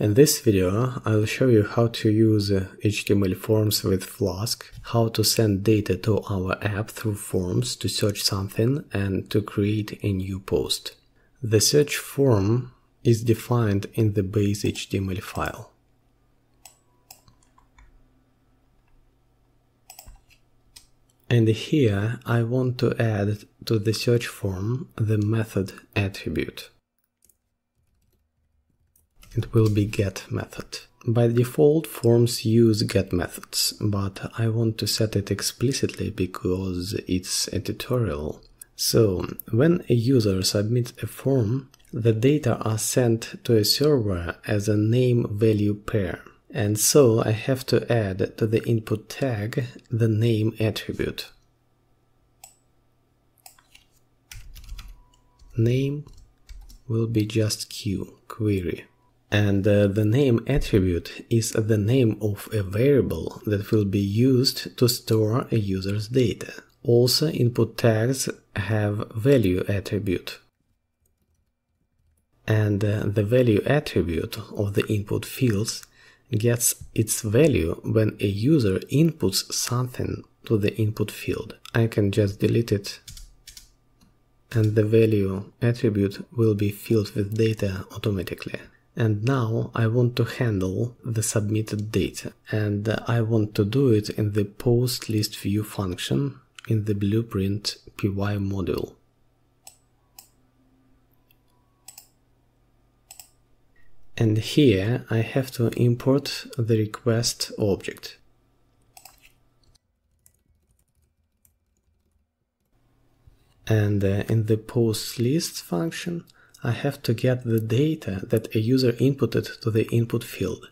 In this video, I'll show you how to use HTML forms with Flask, how to send data to our app through forms to search something and to create a new post. The search form is defined in the base HTML file. And here I want to add to the search form the method attribute. It will be get method. By default, forms use get methods, but I want to set it explicitly because it's a tutorial. So, when a user submits a form, the data are sent to a server as a name-value pair. And so I have to add to the input tag the name attribute. Name will be just query. And the name attribute is the name of a variable that will be used to store a user's data. Also, input tags have value attribute. And the value attribute of the input fields gets its value when a user inputs something to the input field. I can just delete it, and the value attribute will be filled with data automatically. And now I want to handle the submitted data, and I want to do it in the post list view function in the Blueprint PY module. And here I have to import the request object. And in the post list function, I have to get the data that a user inputted to the input field.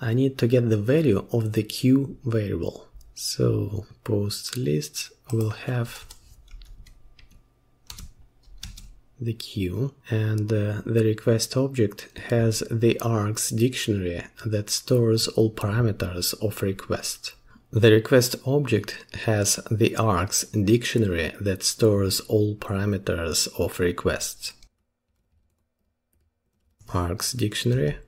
I need to get the value of the Q variable. So post list will have the queue, and the request object has the args dictionary that stores all parameters of request. The request object has the args dictionary that stores all parameters of request. Args dictionary,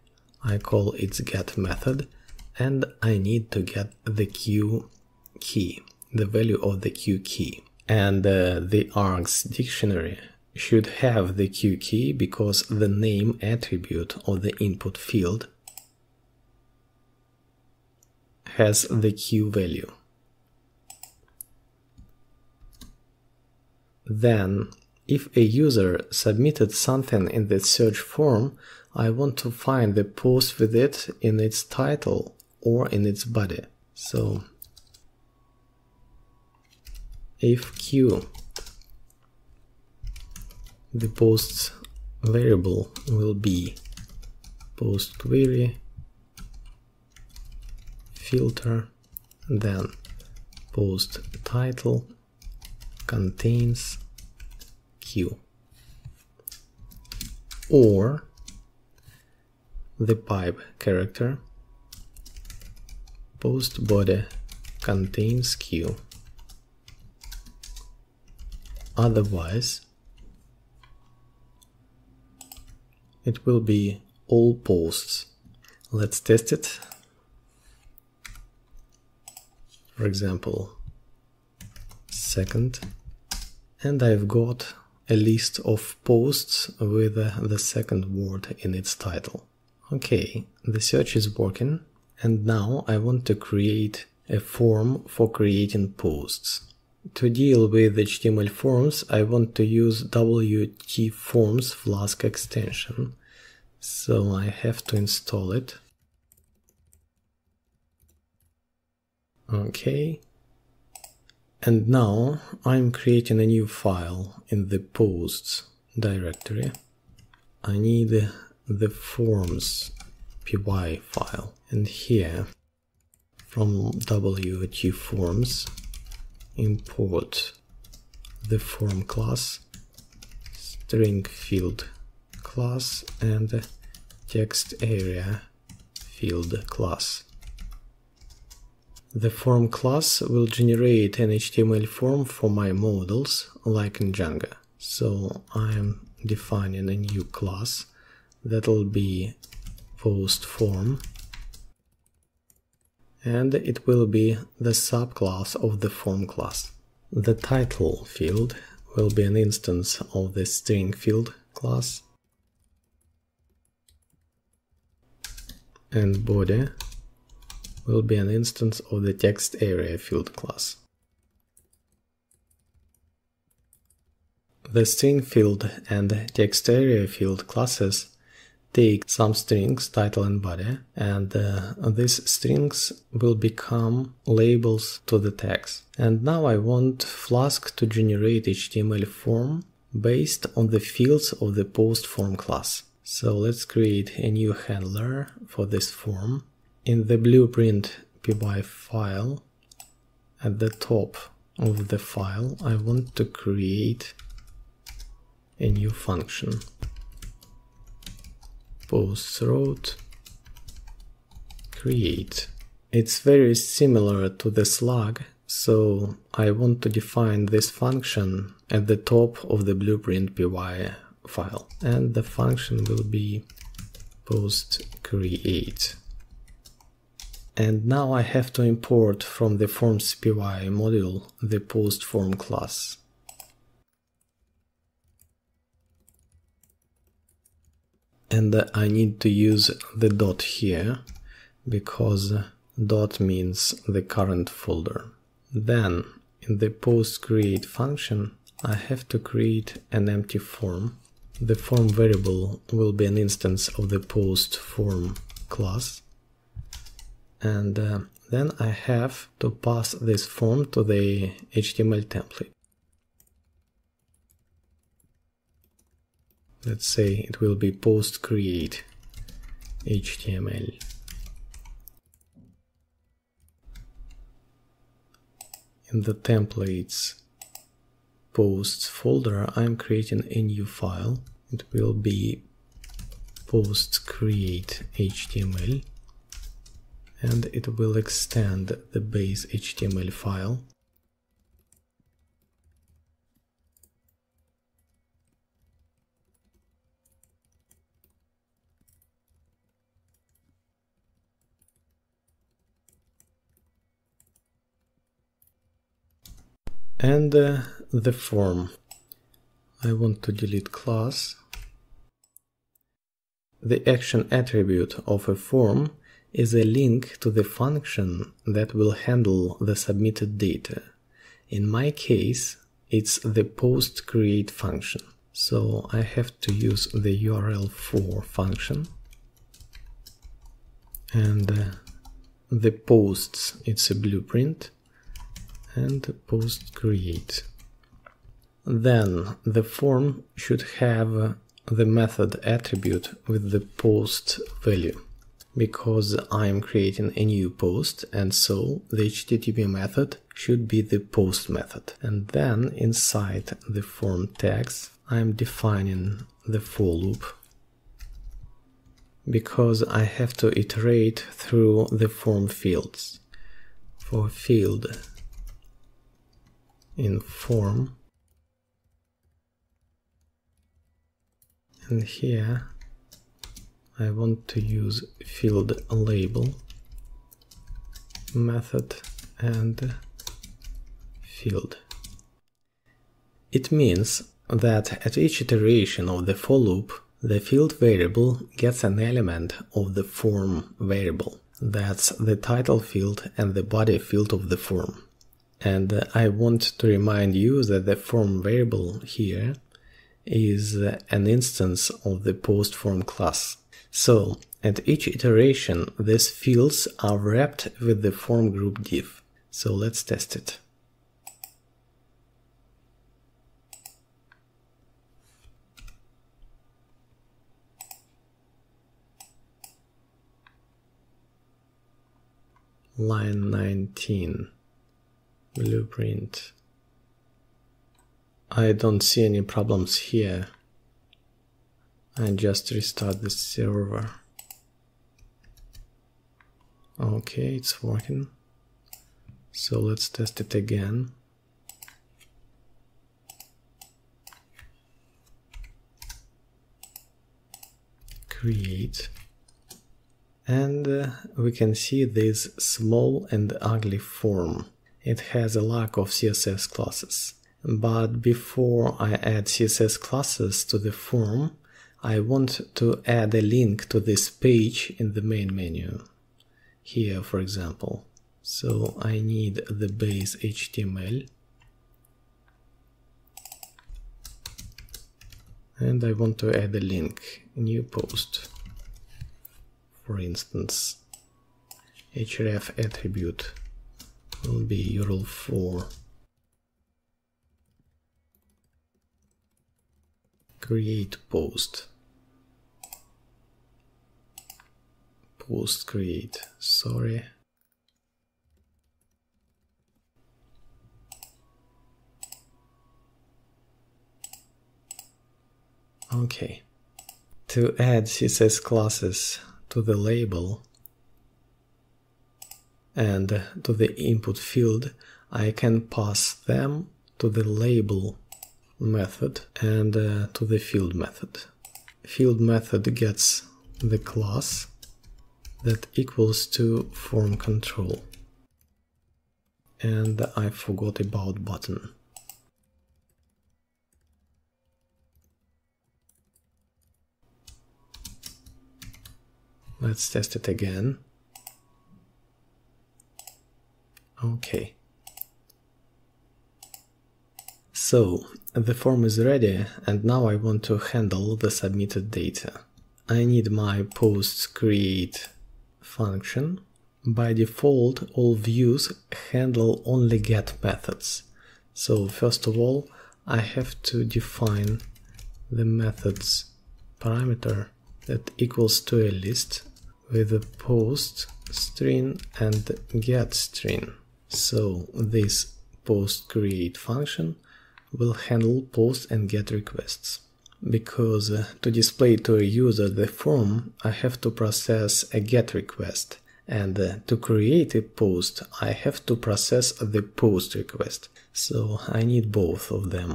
I call its get method, and I need to get the Q key, the value of the Q key. And the args dictionary should have the Q key because the name attribute of the input field has the Q value. Then, if a user submitted something in the search form, I want to find the post with it in its title or in its body. So, if Q, the post variable will be post query filter, then post title contains Q, or the pipe character post body contains Q. Otherwise, it will be all posts. Let's test it. For example, second. And I've got a list of posts with the second word in its title. Okay, the search is working. And now I want to create a form for creating posts. To deal with HTML forms, I want to use WTForms Flask extension. So I have to install it. Okay. And now I'm creating a new file in the posts directory. I need the forms py file. And here from WTForms, import the form class, StringField class, and TextAreaField class. The form class will generate an HTML form for my models, like in Django. So I am defining a new class that will be post form, and it will be the subclass of the form class. The title field will be an instance of the StringField class, and body will be an instance of the TextAreaField class. The StringField and TextAreaField classes take some strings, title and body, and these strings will become labels to the tags. And now I want Flask to generate HTML form based on the fields of the PostForm class. So let's create a new handler for this form. In the Blueprint py file, at the top of the file, I want to create a new function. PostRoute create. It's very similar to the slug, so I want to define this function at the top of the Blueprint py file, and the function will be post create. And now I have to import from the forms py module the PostForm class. And I need to use the dot here, because dot means the current folder. Then in the post create function, I have to create an empty form. The form variable will be an instance of the post form class. And then I have to pass this form to the HTML template. Let's say it will be post create HTML. In the templates posts folder, I'm creating a new file. It will be post create HTML, and it will extend the base HTML file. And the form. I want to delete class. The action attribute of a form is a link to the function that will handle the submitted data. In my case, it's the post create function. So I have to use the URL for function. And the posts, it's a blueprint. And post create. Then the form should have the method attribute with the post value, because I am creating a new post, and so the HTTP method should be the post method. And then inside the form tags I am defining the for loop, because I have to iterate through the form fields. For field in form, and here I want to use field label method and field. It means that at each iteration of the for loop, the field variable gets an element of the form variable. That's the title field and the body field of the form. And I want to remind you that the form variable here is an instance of the PostForm class. So at each iteration, these fields are wrapped with the form group div. So let's test it. Line 19. Blueprint. I don't see any problems here. I just restart the server. Okay, it's working. So let's test it again. Create. and we can see this small and ugly form. It has a lack of CSS classes. But before I add CSS classes to the form, I want to add a link to this page in the main menu. Here, for example. So I need the base HTML. And I want to add a link, new post, for instance. href attribute will be URL for create post. Post create, sorry. Okay. To add CSS classes to the label and to the input field, I can pass them to the label method and to the field method. Field method gets the class that equals to form control. And I forgot about button. Let's test it again. Okay. So, the form is ready, and now I want to handle the submitted data. I need my post create function. By default, all views handle only get methods. So, first of all, I have to define the methods parameter that equals to a list with a post string and get string. So this post create function will handle post and get requests. Because to display to a user the form, I have to process a get request, and to create a post, I have to process the post request. So I need both of them.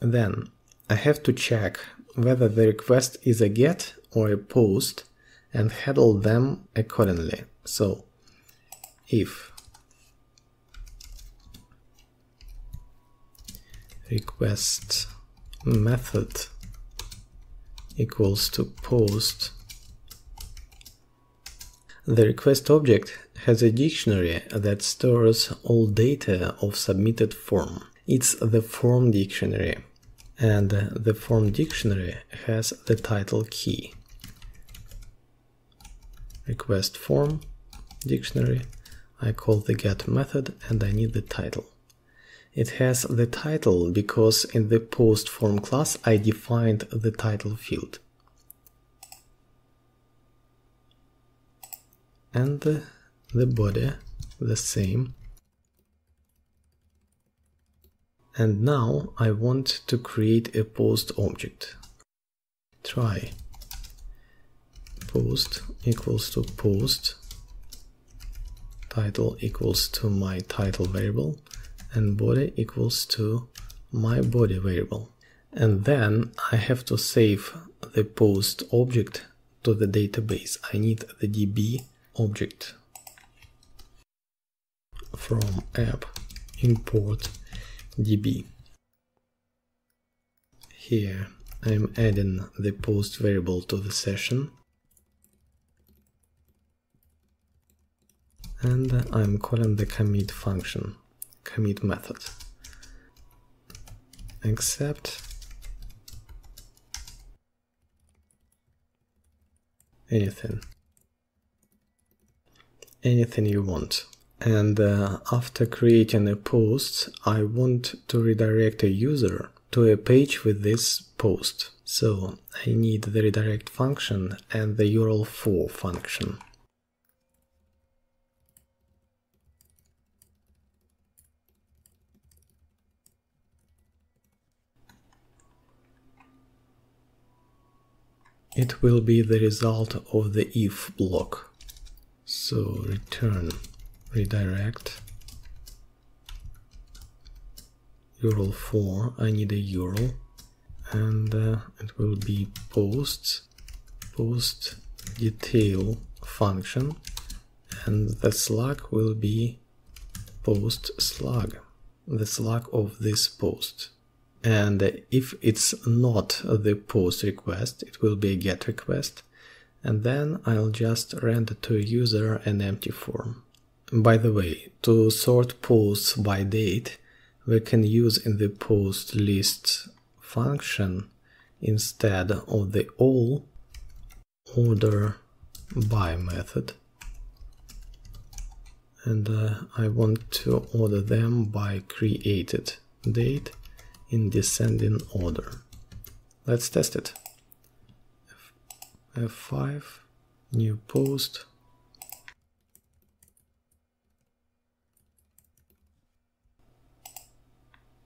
Then I have to check whether the request is a get or a post and handle them accordingly. So if request method equals to post, the request object has a dictionary that stores all data of submitted form. It's the form dictionary, and the form dictionary has the title key. Request form dictionary, I call the get method and I need the title. It has the title because in the post form class I defined the title field. And the body the same. And now I want to create a post object. Try post equals to post, title equals to my title variable, and body equals to my body variable. And then I have to save the post object to the database. I need the DB object. From app import DB. Here I'm adding the post variable to the session. And I'm calling the commit function, commit method. Except anything. Anything you want. And after creating a post, I want to redirect a user to a page with this post. So I need the redirect function and the URL for function. It will be the result of the if block. So return redirect URL for, I need a URL, and it will be post detail function, and the slug will be post slug, the slug of this post. And if it's not the post request, it will be a GET request. And then I'll just render to a user an empty form. By the way, to sort posts by date, we can use in the post list function instead of the all order by method. And I want to order them by created date in descending order. Let's test it. F5, new post.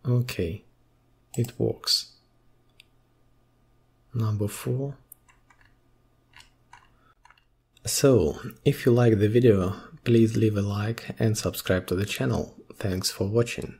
Okay, it works. Number 4. So, if you like the video, please leave a like and subscribe to the channel. Thanks for watching.